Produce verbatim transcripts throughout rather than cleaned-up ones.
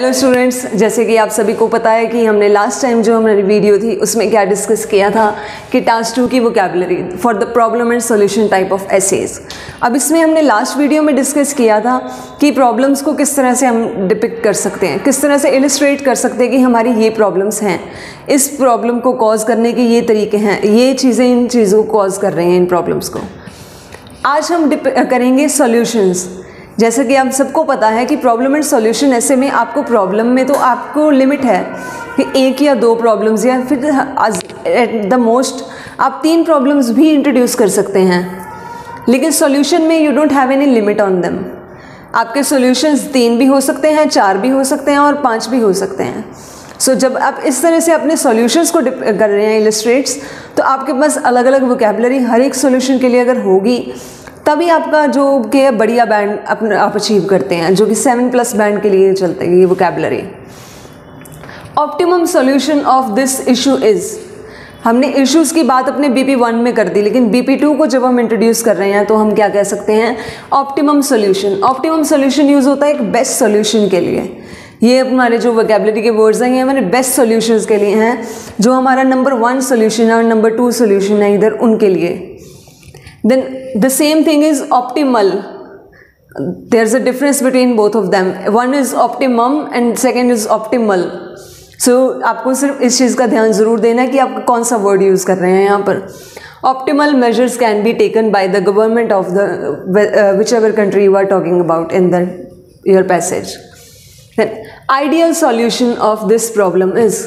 Hello students, जैसे कि आप सभी को पता है कि हमने लास्ट टाइम जो हमारी वीडियो थी उसमें क्या डिस्कस किया था कि टास्क टू की vocabulary for the problem and solution type of essays. अब इसमें हमने लास्ट वीडियो में डिस्कस किया था कि प्रॉब्लम्स को किस तरह से हम डिपिक्ट कर सकते हैं, किस तरह से इलस्ट्रेट कर सकते हैं कि हमारी ये प्रॉब्लम्स हैं, इस प्रॉब्लम को कॉज करने के ये तरीके हैं, ये चीज़ें इन चीज़ों को कॉज कर रहे हैं इन प्रॉब्लम्स को। आज हम करेंगे सॉल्यूशंस। जैसे कि आप सबको पता है कि प्रॉब्लम एंड सॉल्यूशन ऐसे में आपको प्रॉब्लम में तो आपको लिमिट है कि एक या दो प्रॉब्लम्स या फिर एट द मोस्ट आप तीन प्रॉब्लम्स भी इंट्रोड्यूस कर सकते हैं, लेकिन सॉल्यूशन में you don't have any limit on them. आपके सॉल्यूशंस तीन भी हो सकते हैं, चार भी हो सकते हैं और पाँच भी हो सकते हैं। सो so, जब आप इस तरह से अपने सॉल्यूशंस को कर रहे हैं इलस्ट्रेट्स, तो आपके पास अलग अलग वोकैबुलरी हर एक सॉल्यूशन के लिए अगर होगी तभी आपका जो के बढ़िया बैंड अपना आप अचीव करते हैं, जो कि सेवन प्लस बैंड के लिए चलते हैं ये vocabulary. Optimum solution of this issue is, हमने इश्यूज़ की बात अपने बी पी वन में कर दी, लेकिन बी पी टू को जब हम इंट्रोड्यूस कर रहे हैं तो हम क्या कह सकते हैं? Optimum solution. Optimum solution use होता है एक बेस्ट सॉल्यूशन के लिए। ये हमारे जो वोकैबुलरी के वर्ड्स हैं ये हमारे बेस्ट सॉल्यूशंस के लिए हैं, जो हमारा नंबर वन सॉल्यूशन है और नंबर टू सॉल्यूशन है इधर, उनके लिए। Then the same thing is optimal. There's a difference between both of them. One is optimum and second is optimal. So आपको सिर्फ इस चीज़ का ध्यान ज़रूर देना है कि आप कौन सा वर्ड यूज़ कर रहे हैं यहाँ पर। Optimal measures can be taken by the government of the uh, whichever country you are talking about in the your passage. Then ideal solution of this problem is,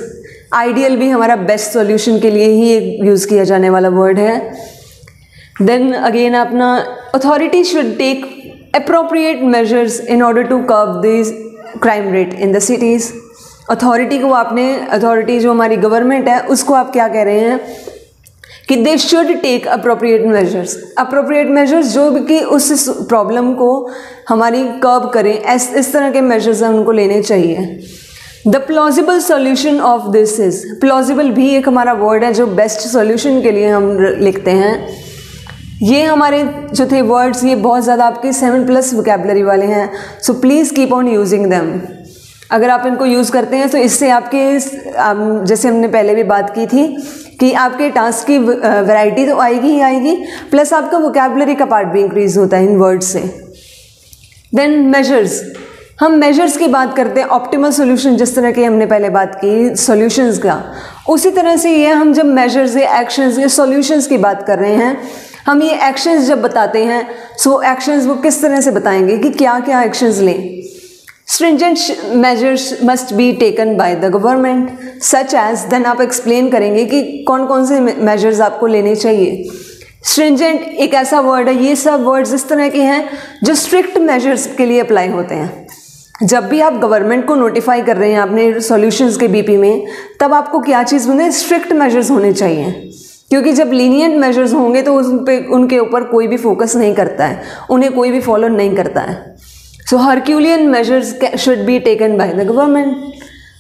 ideal भी हमारा best solution के लिए ही एक use किया जाने वाला word है। Then again अपना authority should take appropriate measures in order to curb these crime rate in the cities. Authority को आपने authority जो हमारी government है उसको आप क्या कह रहे हैं कि they should take appropriate measures. Appropriate measures जो भी कि उस problem को हमारी curb करें, इस इस तरह के measures हैं उनको लेने चाहिए। The plausible solution of this is, plausible भी एक हमारा वर्ड है जो बेस्ट सोल्यूशन के लिए हम लिखते हैं। ये हमारे जो थे वर्ड्स ये बहुत ज़्यादा आपके सेवन प्लस वोकैबुलरी वाले हैं, so please keep on using them. अगर आप इनको यूज़ करते हैं तो इससे आपके आप, जैसे हमने पहले भी बात की थी कि आपके टास्क की वैरायटी तो आएगी ही आएगी, प्लस आपका वोकैबुलरी का पार्ट भी इंक्रीज होता है इन वर्ड्स से। देन मेजर्स, हम मेजर्स की बात करते हैं। ऑप्टिमल सोल्यूशन जिस तरह की हमने पहले बात की सोल्यूशंस का, उसी तरह से ये हम जब मेजर्स या एक्शंस या सोल्यूशंस की बात कर रहे हैं, हम ये एक्शंस जब बताते हैं सो एक्शंस वो किस तरह से बताएंगे कि क्या क्या एक्शंस लें। Stringent measures must be taken by the government such as, then आप एक्सप्लेन करेंगे कि कौन कौन से मेजर्स आपको लेने चाहिए। स्ट्रिंजेंट एक ऐसा वर्ड है, ये सब वर्ड्स इस तरह के हैं जो स्ट्रिक्ट मेजर्स के लिए अप्लाई होते हैं। जब भी आप गवर्नमेंट को नोटिफाई कर रहे हैं अपने सॉल्यूशंस के बीपी में, तब आपको क्या चीज़ होने, स्ट्रिक्ट मेजर्स होने चाहिए, क्योंकि जब लीनियंट मेजर्स होंगे तो उन पे उनके ऊपर कोई भी फोकस नहीं करता है, उन्हें कोई भी फॉलो नहीं करता है। So Herculean measures should be taken by the government,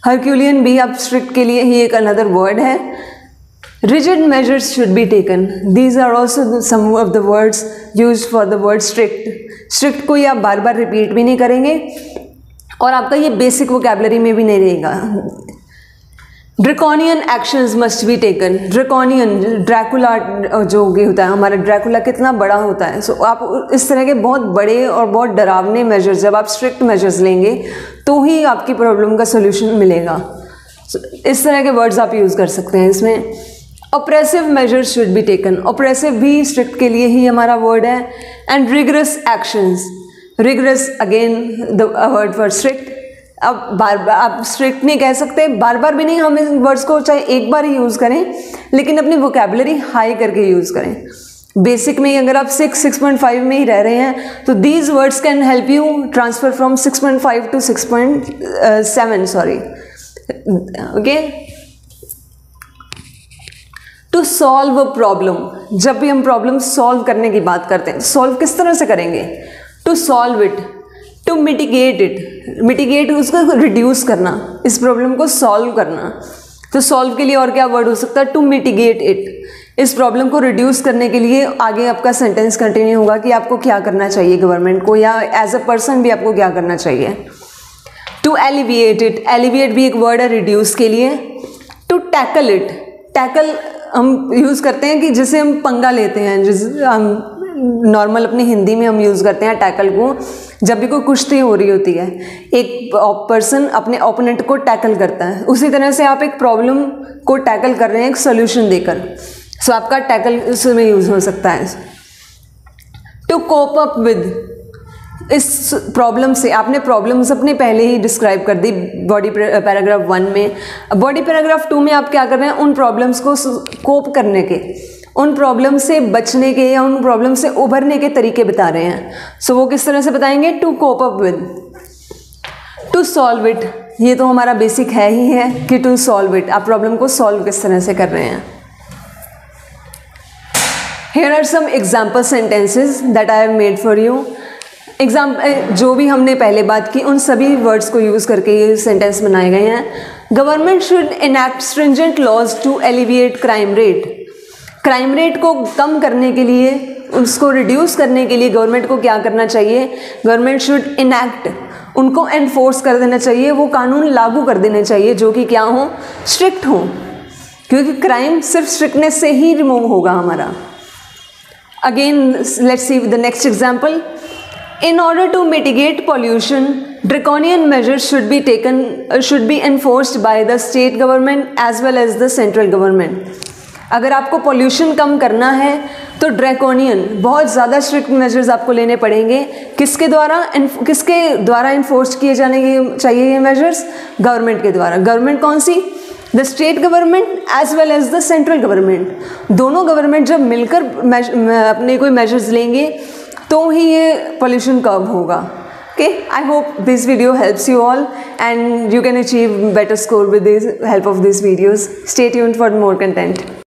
Herculean भी आप स्ट्रिक्ट के लिए ही एक अनदर वर्ड है। Rigid measures should be taken, these are also some of the words use for the word strict. Strict को ही आप बार बार रिपीट भी नहीं करेंगे और आपका ये बेसिक वोकैबुलरी में भी नहीं रहेगा। Draconian actions must be taken, draconian Dracula जो होता है हमारा, ड्रैकुला कितना बड़ा होता है, सो so, आप इस तरह के बहुत बड़े और बहुत डरावने मेजर्स जब आप स्ट्रिक्ट मेजर्स लेंगे तो ही आपकी प्रॉब्लम का सोल्यूशन मिलेगा। so, इस तरह के वर्ड्स आप यूज़ कर सकते हैं इसमें। Oppressive measures should be taken, oppressive भी स्ट्रिक्ट के लिए ही हमारा वर्ड है। And rigorous actions, rigorous again the word for strict. अब बार बार आप स्ट्रिक्ट नहीं कह सकते, बार बार भी नहीं, हम इन वर्ड्स को चाहे एक बार ही यूज़ करें लेकिन अपनी वोकैबुलरी हाई करके यूज़ करें। बेसिक में ही अगर आप सिक्स सिक्स पॉइंट फाइव में ही रह रहे हैं तो these words can help you transfer from six point five to six point seven sorry okay to solve a problem. जब भी हम प्रॉब्लम सॉल्व करने की बात करते हैं, सॉल्व किस तरह से करेंगे? To solve it, to mitigate it, mitigate उसको रिड्यूस करना, इस प्रॉब्लम को सॉल्व करना। तो सॉल्व के लिए और क्या वर्ड हो सकता है? टू मिटिगेट इट, इस प्रॉब्लम को रिड्यूस करने के लिए। आगे आपका सेंटेंस कंटिन्यू होगा कि आपको क्या करना चाहिए गवर्नमेंट को, या एज अ पर्सन भी आपको क्या करना चाहिए। टू एलिविएट इट, एलिविएट भी एक वर्ड है रिड्यूस के लिए। टू टैकल इट, टैकल हम यूज़ करते हैं कि जिसे हम पंगा लेते हैं, जिस हम नॉर्मल अपनी हिंदी में हम यूज़ करते हैं टैकल को, जब भी कोई कुश्ती हो रही होती है एक पर्सन अपने ओपोनेंट को टैकल करता है, उसी तरह से आप एक प्रॉब्लम को टैकल कर रहे हैं एक सोल्यूशन देकर, सो आपका टैकल उसमें यूज़ हो सकता है। टू कोप अप विद, इस प्रॉब्लम से आपने प्रॉब्लम्स अपने पहले ही डिस्क्राइब कर दी बॉडी पैराग्राफ वन में, बॉडी पैराग्राफ टू में आप क्या कर रहे हैं, उन प्रॉब्लम्स को कोप करने के, उन प्रॉब्लम से बचने के या उन प्रॉब्लम से उभरने के तरीके बता रहे हैं। सो so, वो किस तरह से बताएंगे, to cope up with. To solve it, ये तो हमारा बेसिक है ही है कि टू सॉल्व इट, आप प्रॉब्लम को सॉल्व किस तरह से कर रहे हैं। Here are some example sentences that I have made for you. Exam जो भी हमने पहले बात की उन सभी वर्ड्स को यूज़ करके ये सेंटेंस बनाए गए हैं। Government should enact stringent laws to alleviate crime rate. Crime rate को कम करने के लिए, उसको रिड्यूस करने के लिए गवर्नमेंट को क्या करना चाहिए, गवर्नमेंट शुड इनैक्ट, उनको एनफोर्स कर देना चाहिए, वो कानून लागू कर देने चाहिए जो कि क्या हों, स्ट्रिक्ट हों, क्योंकि क्राइम सिर्फ स्ट्रिक्टनेस से ही रिमूव होगा हमारा। Again let's see the next example. In order to mitigate pollution, draconian measures should be taken, uh, should be enforced by the state government as well as the central government. अगर आपको pollution कम करना है तो draconian, बहुत ज़्यादा strict measures आपको लेने पड़ेंगे। किसके द्वारा, किसके द्वारा enforced किए जाने के चाहिए ये measures, government के द्वारा। government कौन सी, the state government as well as the central government. दोनों गवर्नमेंट जब मिलकर अपने कोई measures लेंगे तो ही ये पोल्यूशन कर्व होगा। Okay, I hope this video helps you all and can achieve better score with the help of these videos. Stay tuned for more content.